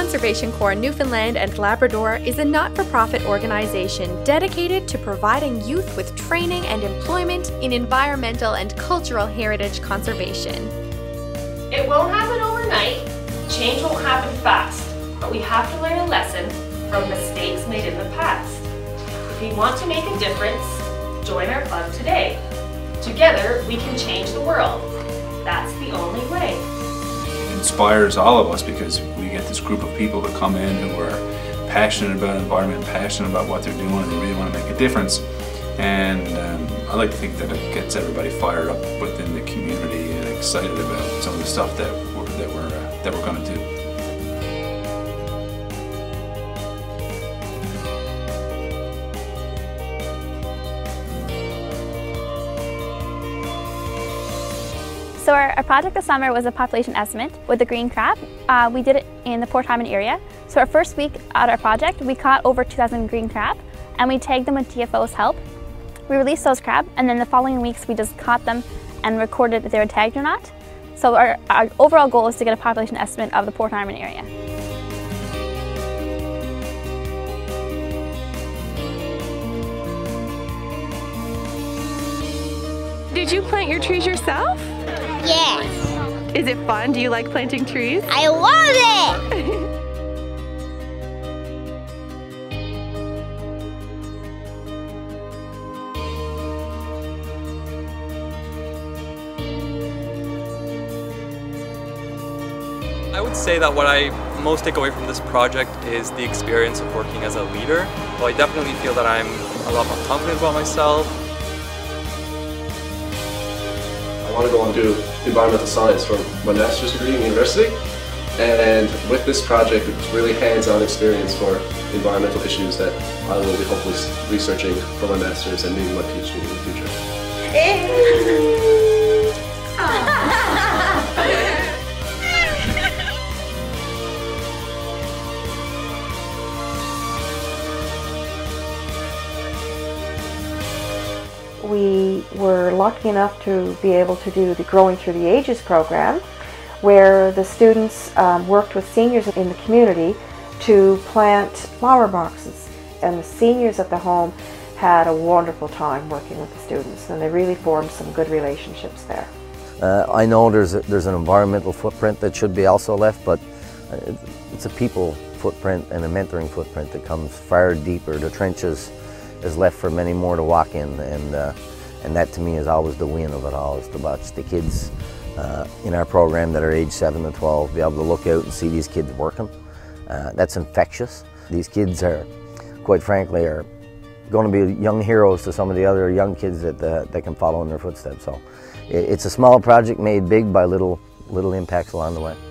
Conservation Corps Newfoundland and Labrador is a not-for-profit organization dedicated to providing youth with training and employment in environmental and cultural heritage conservation. It won't happen overnight, change won't happen fast, but we have to learn a lesson from mistakes made in the past. If you want to make a difference, join our club today. Together, we can change the world. That's the only way. It inspires all of us because we get this group of people that come in who are passionate about the environment, passionate about what they're doing, and they really want to make a difference. And I like to think that it gets everybody fired up within the community and excited about some of the stuff that we're going to do. So our project this summer was a population estimate with the green crab. We did it in the Port Hyman area. So our first week at our project, we caught over 2,000 green crab and we tagged them with DFO's help. We released those crab and then the following weeks we just caught them and recorded if they were tagged or not. So our overall goal is to get a population estimate of the Port Hyman area. Did you plant your trees yourself? Yes. Is it fun? Do you like planting trees? I love it! I would say that what I most take away from this project is the experience of working as a leader. Well, I definitely feel that I'm a lot more confident about myself. I want to go and do environmental science for my master's degree in university, and with this project it's really hands-on experience for environmental issues that I will be hopefully researching for my master's and maybe my PhD in the future. We were lucky enough to be able to do the Growing Through the Ages program, where the students worked with seniors in the community to plant flower boxes, and the seniors at the home had a wonderful time working with the students, and they really formed some good relationships there. I know there's an environmental footprint that should be also left, but it's a people footprint and a mentoring footprint that comes far deeper. The trenches is left for many more to walk in, and that to me is always the win of it all, is to watch the kids in our program that are age 7 to 12 be able to look out and see these kids working. That's infectious. These kids are, quite frankly, are going to be young heroes to some of the other young kids that can follow in their footsteps. So it's a small project made big by little impacts along the way.